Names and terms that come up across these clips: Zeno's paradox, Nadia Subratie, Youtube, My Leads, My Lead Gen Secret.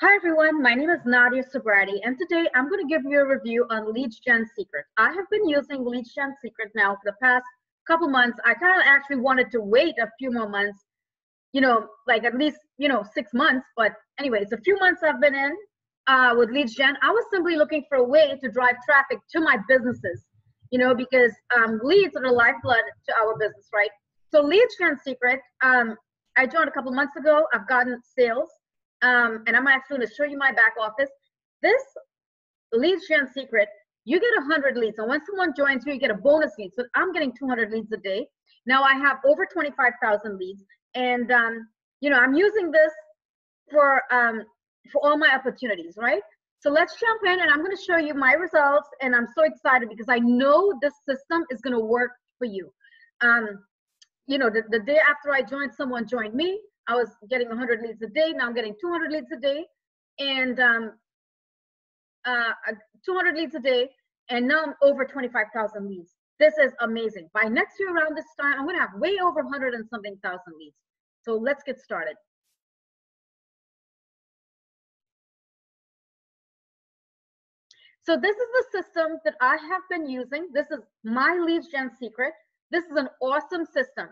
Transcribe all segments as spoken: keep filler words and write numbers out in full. Hi everyone, my name is Nadia Subratie, and today I'm going to give you a review on Lead Gen Secret. I have been using Lead Gen Secret now for the past couple months. I kind of actually wanted to wait a few more months, you know, like at least, you know, six months. But anyway, it's a few months I've been in uh, with Lead Gen. I was simply looking for a way to drive traffic to my businesses, you know, because um, leads are the lifeblood to our business, right? So Lead Gen Secret, um, I joined a couple months ago. I've gotten sales. Um, and I'm actually going to show you my back office. This Lead Gen Secret, you get one hundred leads. And when someone joins you, you get a bonus lead. So I'm getting two hundred leads a day. Now I have over twenty-five thousand leads. And, um, you know, I'm using this for, um, for all my opportunities, right? So let's jump in, and I'm going to show you my results. And I'm so excited because I know this system is going to work for you. Um, you know, the, the day after I joined, someone joined me. I was getting one hundred leads a day. Now I'm getting two hundred leads a day, and um, uh, two hundred leads a day, and now I'm over twenty-five thousand leads. This is amazing. By next year around this time, I'm going to have way over one hundred and something thousand leads. So let's get started. So this is the system that I have been using. This is my Lead Gen Secret. This is an awesome system.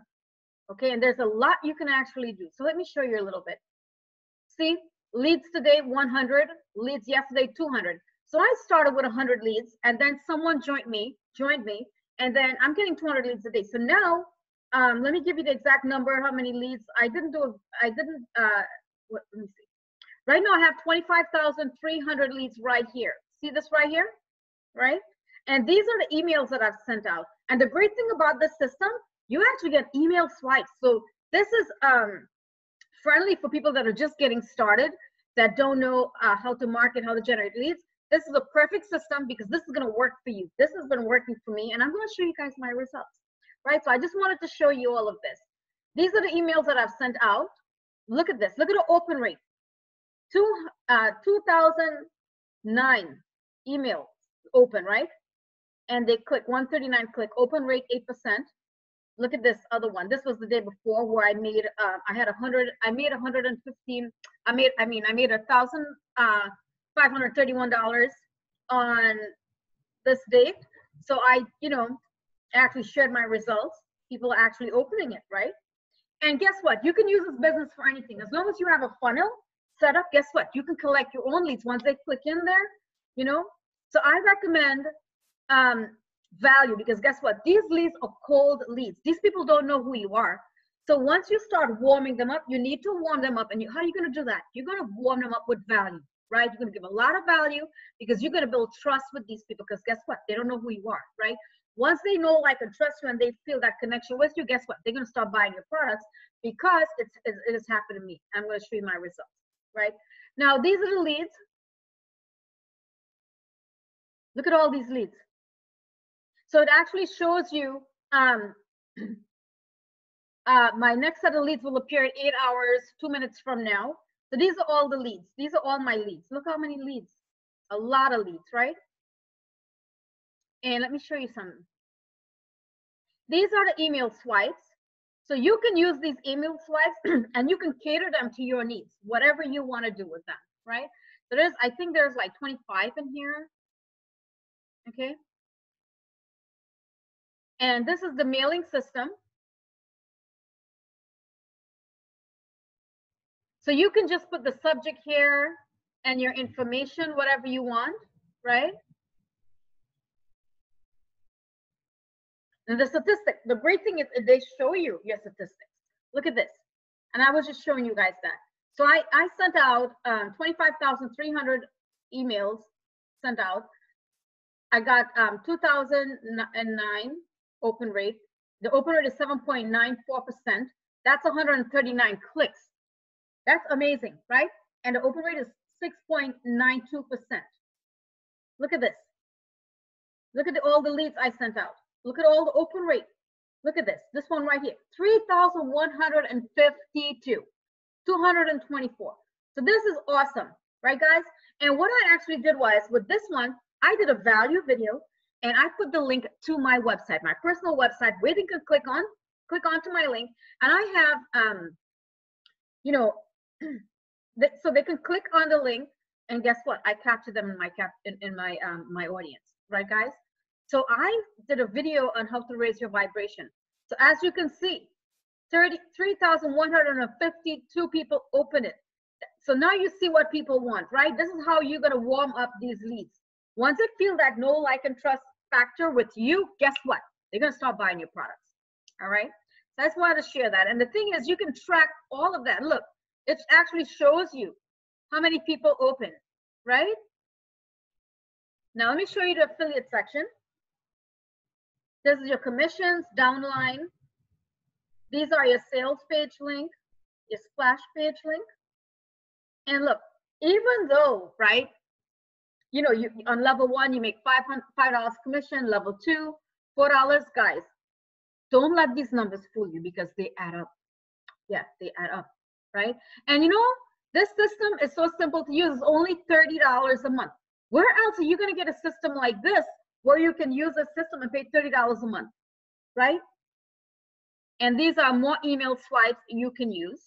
Okay, and there's a lot you can actually do. So let me show you a little bit. See, leads today, one hundred. Leads yesterday, two hundred. So I started with one hundred leads, and then someone joined me, joined me, and then I'm getting two hundred leads a day. So now, um, let me give you the exact number, how many leads. I didn't do, a, I didn't, uh, what, let me see. Right now I have twenty-five thousand three hundred leads right here. See this right here, right? And these are the emails that I've sent out. And the great thing about this system, you actually get email swipes. So this is um, friendly for people that are just getting started, that don't know uh, how to market, how to generate leads. This is a perfect system because this is going to work for you. This has been working for me, and I'm going to show you guys my results, right? So I just wanted to show you all of this. These are the emails that I've sent out. Look at this. Look at the open rate. Two, uh, two thousand nine emails open, right? And they click, one thirty-nine click, open rate eight percent. Look at this other one. This was the day before where I made, uh, I had one hundred, I made one hundred fifteen, I made, I mean, I made one thousand five hundred thirty-one dollars on this date. So I, you know, actually shared my results. People are actually opening it, right? And guess what? You can use this business for anything. As long as you have a funnel set up, guess what? You can collect your own leads once they click in there, you know? So I recommend, um, value, because guess what, these leads are cold leads. These people don't know who you are. So once you start warming them up, you need to warm them up. And you, how are you going to do that? You're going to warm them up with value, right? You're going to give a lot of value because you're going to build trust with these people, because guess what, they don't know who you are, right? Once they know, like, and trust you, and they feel that connection with you, guess what, they're going to start buying your products, because it's, it, it has happened to me. I'm going to show you my results right now. These are the leads. Look at all these leads. So it actually shows you, um, uh, my next set of leads will appear in eight hours, two minutes from now. So these are all the leads. These are all my leads. Look how many leads. A lot of leads, right? And let me show you something. These are the email swipes. So you can use these email swipes and you can cater them to your needs, whatever you want to do with them, right? So there's, I think there's like twenty-five in here, okay? And this is the mailing system. So you can just put the subject here and your information, whatever you want, right? And the statistics, the great thing is they show you your statistics. Look at this. And I was just showing you guys that. So I, I sent out um, twenty-five thousand three hundred emails sent out. I got um, two thousand nine. Open rate. The open rate is seven point nine four percent. That's one hundred thirty-nine clicks. That's amazing, right? And the open rate is six point nine two percent. Look at this. Look at the, all the leads I sent out. Look at all the open rate. Look at this. This one right here, three thousand one hundred fifty-two, two hundred twenty-four. So this is awesome, right, guys? And what I actually did was, with this one, I did a value video. And I put the link to my website, my personal website, where they can click on, click onto my link. And I have, um, you know, Th so they can click on the link, and guess what? I capture them in my cap in, in my um, my audience, right, guys? So I did a video on how to raise your vibration. So as you can see, thirty-three thousand one hundred fifty-two people open it. So now you see what people want, right? This is how you're going to warm up these leads. Once they feel that know, like, and trust factor with you, guess what? They're going to start buying your products, all right? So that's why I want to share that. And the thing is, you can track all of that. Look, it actually shows you how many people open, right? Now, let me show you the affiliate section. This is your commissions, downline. These are your sales page link, your splash page link. And look, even though, right, you know, you on level one, you make five hundred dollars commission, level two, four dollars, guys, don't let these numbers fool you because they add up. Yeah, they add up, right? And you know, this system is so simple to use. It's only thirty dollars a month. Where else are you going to get a system like this where you can use a system and pay thirty dollars a month, right? And these are more email swipes you can use.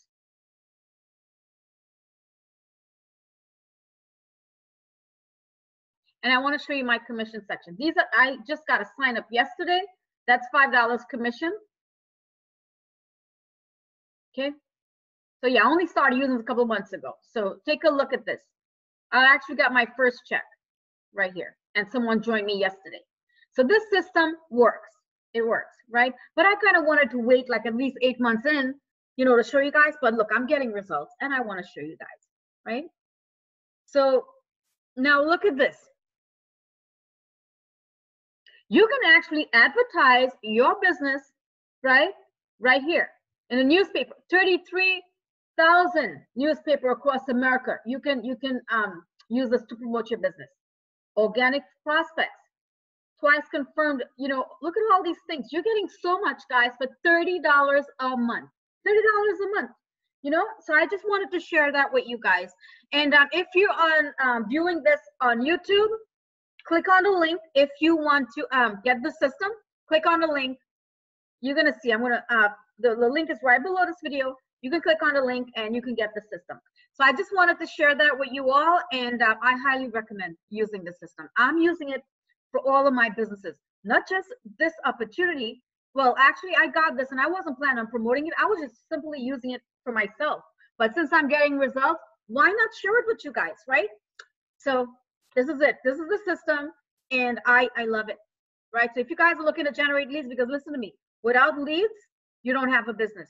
And I want to show you my commission section. These are, I just got a sign up yesterday. That's five dollars commission. Okay. So yeah, I only started using this a couple months ago. So take a look at this. I actually got my first check right here, and someone joined me yesterday. So this system works. It works, right? But I kind of wanted to wait like at least eight months in, you know, to show you guys. But look, I'm getting results, and I want to show you guys, right? So now look at this. You can actually advertise your business, right? Right here in a newspaper, thirty-three thousand newspaper across America. You can you can um, use this to promote your business. Organic prospects, twice confirmed. You know, look at all these things. You're getting so much, guys, for thirty dollars a month. thirty dollars a month. You know, so I just wanted to share that with you guys. And um, if you're on um, viewing this on YouTube, click on the link. If you want to um, get the system, click on the link. You're gonna see, I'm gonna, uh, the, the link is right below this video. You can click on the link and you can get the system. So I just wanted to share that with you all, and uh, I highly recommend using the system. I'm using it for all of my businesses, not just this opportunity. Well, actually I got this and I wasn't planning on promoting it. I was just simply using it for myself. But since I'm getting results, why not share it with you guys, right? So this is it. This is the system, and I, I love it, right? So if you guys are looking to generate leads, because listen to me, without leads, you don't have a business.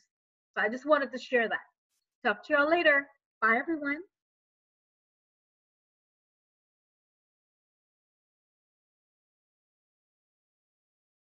So I just wanted to share that. Talk to you all later. Bye, everyone.